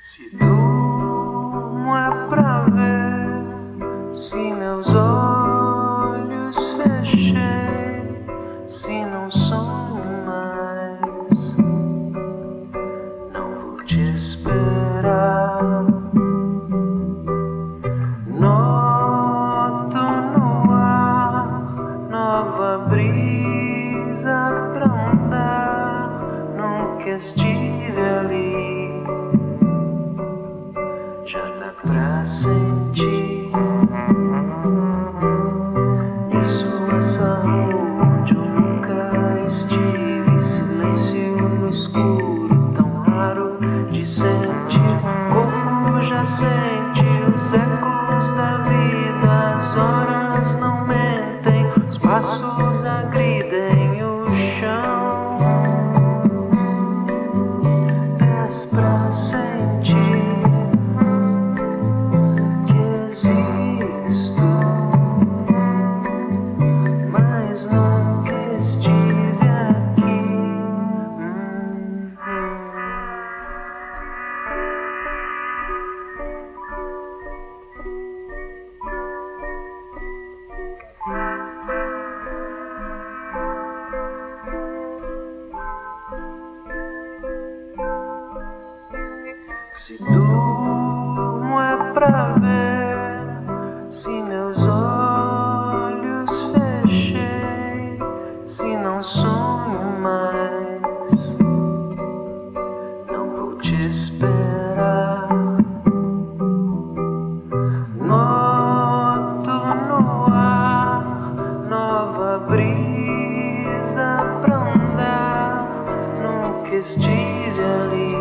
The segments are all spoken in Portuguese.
Se durmo é pra ver, se meus olhos fechei, se não sonho mais, não vou te esperar. Noto no ar nova brisa pra andar, nunca estive ali. Já dá pra sentir isso é saúde. Eu nunca estive silêncio no escuro tão raro de sentir. Como já sente os ecos da vida, as horas não mentem, os passos agridem o chão. Dás pra sentir. Se durmo é pra ver, se meus olhos fechei, se não sonho mais, não vou te esperar. Noto no ar nova brisa pra andar, nunca estive ali.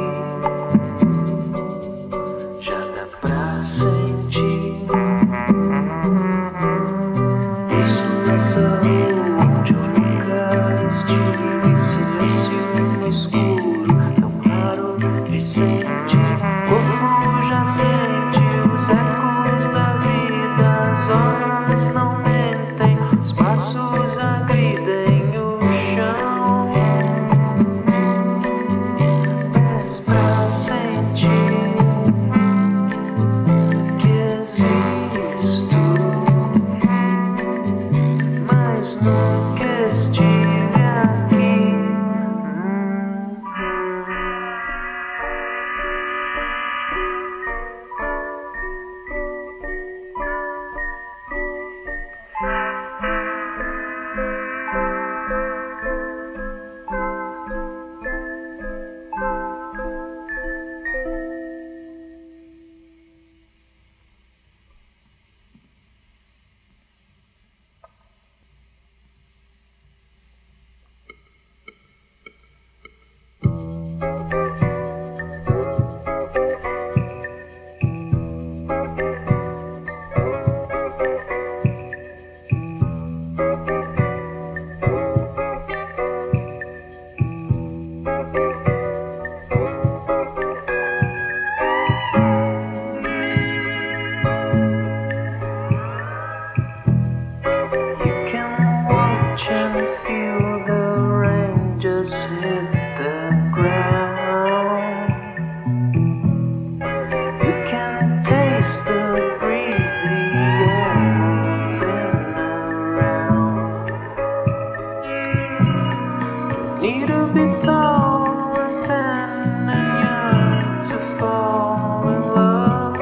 Need to be tall and tan and young to fall in love.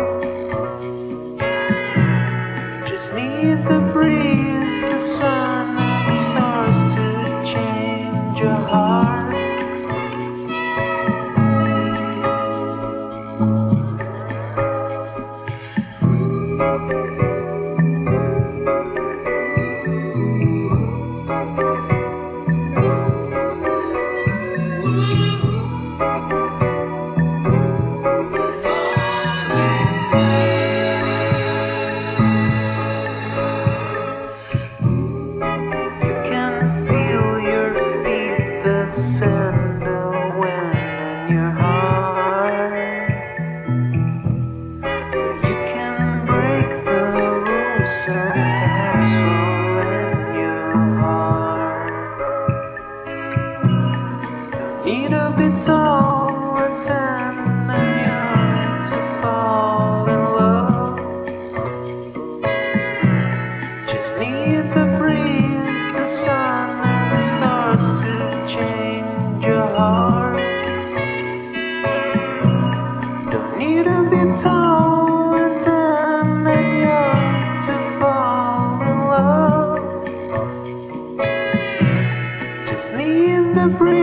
Just need the breeze, the sun, and the stars to change your heart. Just need the breeze, the sun, and the stars to change your heart. Don't need to be tall and tan and young to fall in love. Just need the breeze.